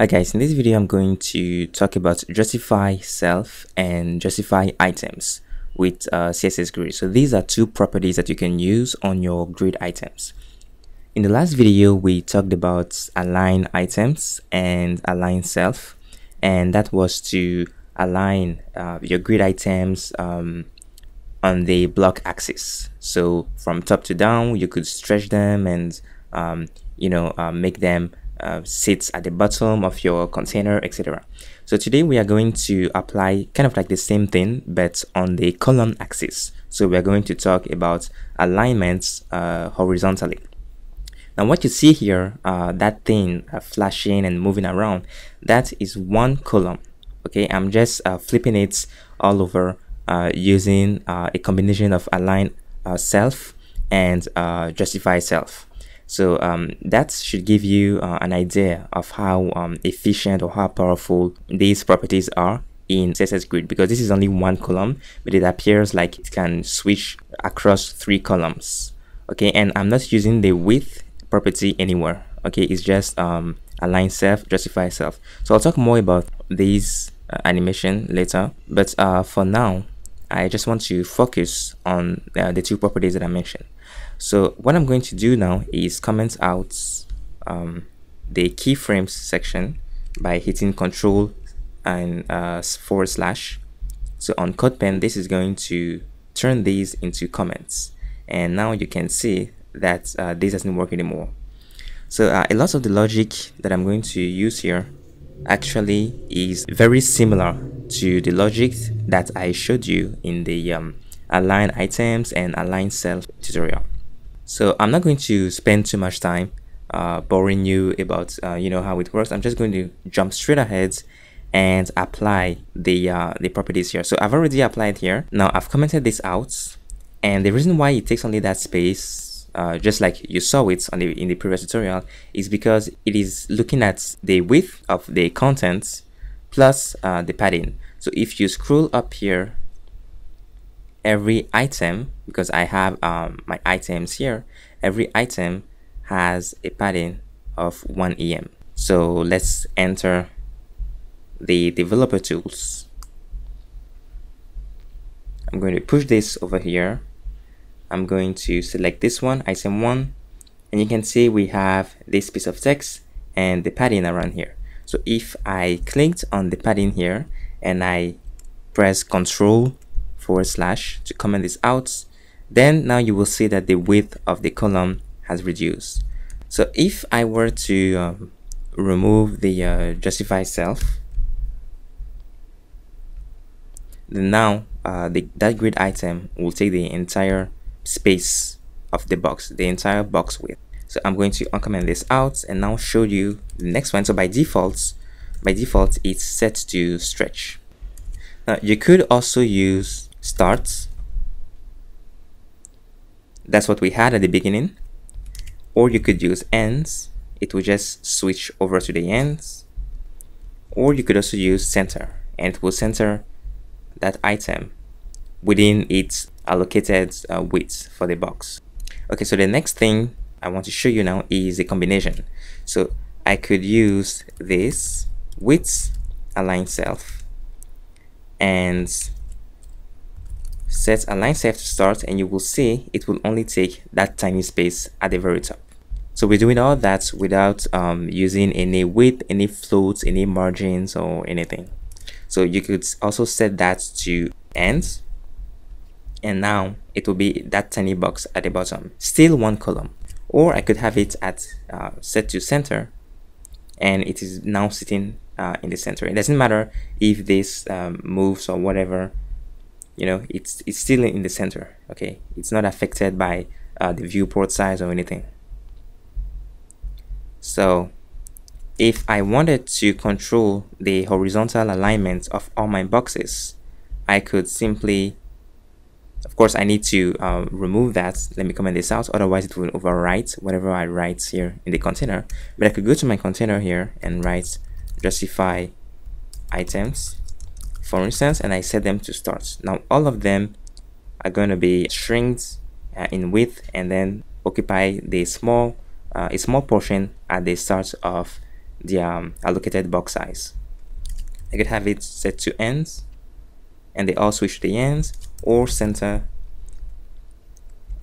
Hi guys, in this video I'm going to talk about justify self and justify items with CSS grid. So these are two properties that you can use on your grid items. In the last video we talked about align items and align self, and that was to align your grid items on the block axis. So from top to down you could stretch them and make them sits at the bottom of your container, etc. So today we are going to apply kind of like the same thing but on the column axis. So we are going to talk about alignments horizontally. Now what you see here, that thing flashing and moving around, that is one column. Okay, I'm just flipping it all over using a combination of align self and justify self. So that should give you an idea of how efficient or how powerful these properties are in CSS Grid, because this is only one column, but it appears like it can switch across three columns. Okay, and I'm not using the width property anywhere. Okay, it's just align self, justify self. So I'll talk more about this animation later, but for now, I just want to focus on the two properties that I mentioned. So what I'm going to do now is comment out the keyframes section by hitting Control and /. So on CodePen, this is going to turn these into comments, and now you can see that this doesn't work anymore. So a lot of the logic that I'm going to use here actually is very similar to the logic that I showed you in the align items and align self tutorial. So I'm not going to spend too much time boring you about how it works. I'm just going to jump straight ahead and apply the properties here. So I've already applied here. Now I've commented this out, and the reason why it takes only that space, just like you saw it in the previous tutorial, is because it is looking at the width of the content plus the padding. So if you scroll up here, every item, because I have my items here, every item has a padding of 1 em. So let's enter the developer tools. I'm going to push this over here. I'm going to select this one, item 1, and you can see we have this piece of text and the padding around here. So if I clicked on the padding here and I press Control / to comment this out, then now you will see that the width of the column has reduced. So if I were to remove the justify self, then now that grid item will take the entire space of the box, the entire box width. So I'm going to uncomment this out and now show you the next one. So by default it's set to stretch. Now you could also use starts, that's what we had at the beginning, or you could use ends, it will just switch over to the ends, or you could also use center, and it will center that item within its allocated width for the box. Okay, so the next thing I want to show you now is a combination. So I could use this with align self and set align self to start, and you will see it will only take that tiny space at the very top. So we're doing all that without using any width, any floats, any margins or anything. So you could also set that to end, and now it will be that tiny box at the bottom, still one column. Or I could have it at set to center, and it is now sitting in the center. It doesn't matter if this moves or whatever, it's still in the center. Okay, it's not affected by the viewport size or anything. So if I wanted to control the horizontal alignment of all my boxes, I could simply, of course I need to remove that. Let me comment this out, otherwise it will overwrite whatever I write here in the container. But I could go to my container here and write justify items, for instance, and I set them to start. Now all of them are going to be shrinked in width and then occupy the small portion at the start of the allocated box size. I could have it set to ends, and they all switch to the ends, or center,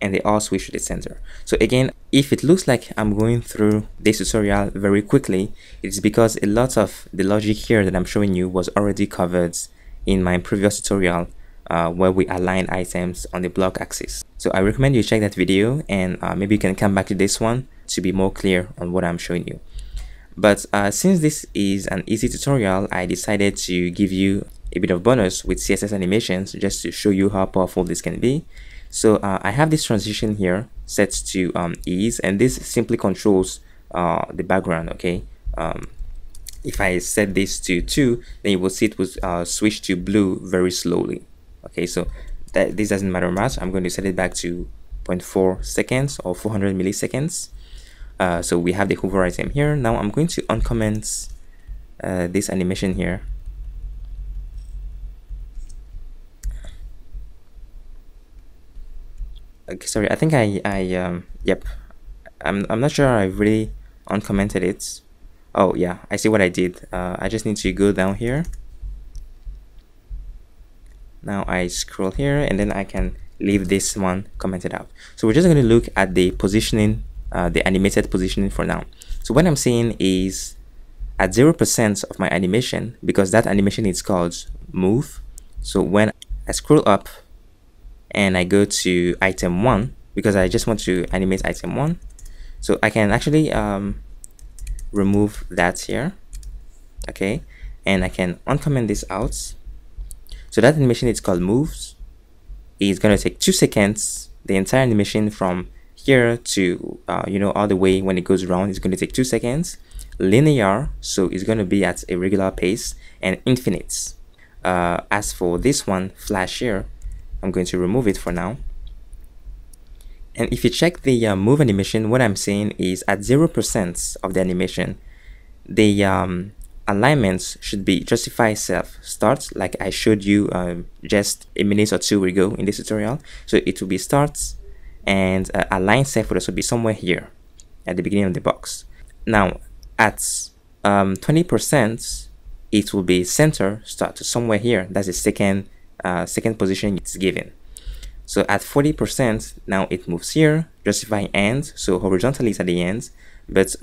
and they all switch to the center. So again, if it looks like I'm going through this tutorial very quickly, it's because a lot of the logic here that I'm showing you was already covered in my previous tutorial where we align items on the block axis. So I recommend you check that video, and maybe you can come back to this one to be more clear on what I'm showing you. But since this is an easy tutorial, I decided to give you a bit of bonus with CSS animations just to show you how powerful this can be. So I have this transition here set to ease, and this simply controls the background. Okay, if I set this to 2, then you will see it will switch to blue very slowly. Okay, so this doesn't matter much. I'm going to set it back to 0.4 seconds or 400 milliseconds. So we have the hover item here. Now I'm going to uncomment this animation here. Okay, sorry, I think I'm not sure I really uncommented it. Oh yeah, I see what I did. I just need to go down here. Now I scroll here, and then I can leave this one commented out. So we're just going to look at the positioning, the animated positioning for now. So what I'm saying is at 0% of my animation, because that animation is called move. So when I scroll up and I go to item 1, because I just want to animate item 1, so I can actually remove that here. Okay, and I can uncomment this out. So that animation is called moves. It's going to take 2 seconds. The entire animation from here to all the way when it goes around is going to take 2 seconds. Linear, so it's going to be at a regular pace, and infinite. As for this one, flash here, I'm going to remove it for now. And if you check the move animation, what I'm saying is at 0% of the animation, the alignments should be justify-self start, like I showed you just a minute or two ago in this tutorial. So it will be starts, and align-self would also be somewhere here at the beginning of the box. Now at 20%, it will be center start, somewhere here. That's the second position it's given. So at 40%, now it moves here, justify ends. So horizontally it's at the ends, but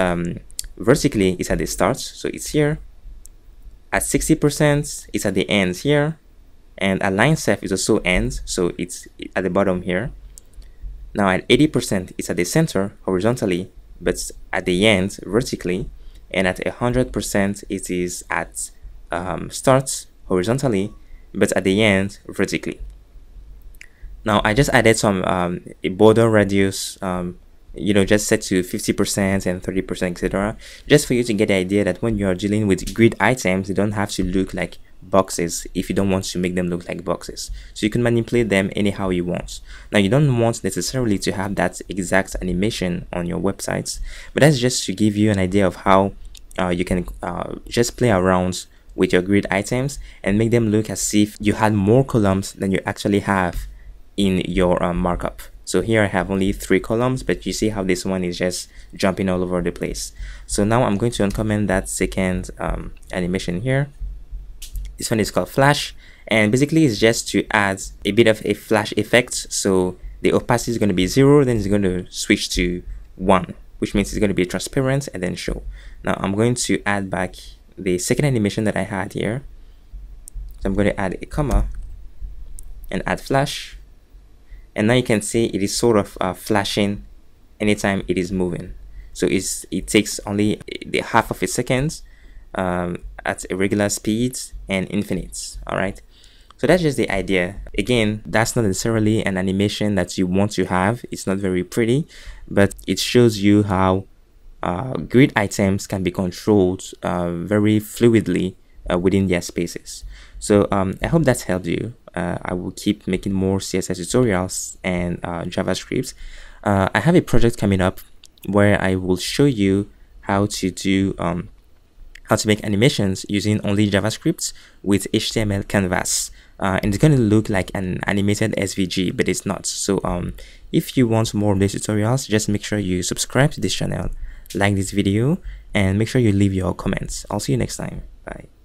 vertically it's at the start, so it's here. At 60%, it's at the ends here, and align-self is also ends, so it's at the bottom here. Now at 80%, it's at the center horizontally, but at the ends vertically, and at 100%, it is at starts horizontally, but at the end vertically. Now I just added some a border radius, just set to 50% and 30%, etc., just for you to get the idea that when you are dealing with grid items, they don't have to look like boxes if you don't want to make them look like boxes. So you can manipulate them anyhow you want. Now you don't want necessarily to have that exact animation on your websites, but that's just to give you an idea of how you can just play around with your grid items and make them look as if you had more columns than you actually have in your markup. So here I have only 3 columns, but you see how this one is just jumping all over the place. So now I'm going to uncomment that second animation here. This one is called flash, and basically it's just to add a bit of a flash effect. So the opacity is going to be 0, then it's going to switch to 1, which means it's going to be transparent, and then show. Now I'm going to add back the second animation that I had here. So I'm going to add a comma and add flash. And now you can see it is sort of flashing anytime it is moving. So it takes only the half of a second at irregular speeds and infinite. All right. So that's just the idea. Again, that's not necessarily an animation that you want to have. It's not very pretty, but it shows you how grid items can be controlled very fluidly within their spaces. So I hope that's helped you. I will keep making more CSS tutorials and JavaScript. I have a project coming up where I will show you how to do how to make animations using only JavaScript with HTML canvas, and it's going to look like an animated SVG, but it's not. So if you want more of these tutorials, just make sure you subscribe to this channel like this video, and make sure you leave your comments. I'll see you next time. Bye.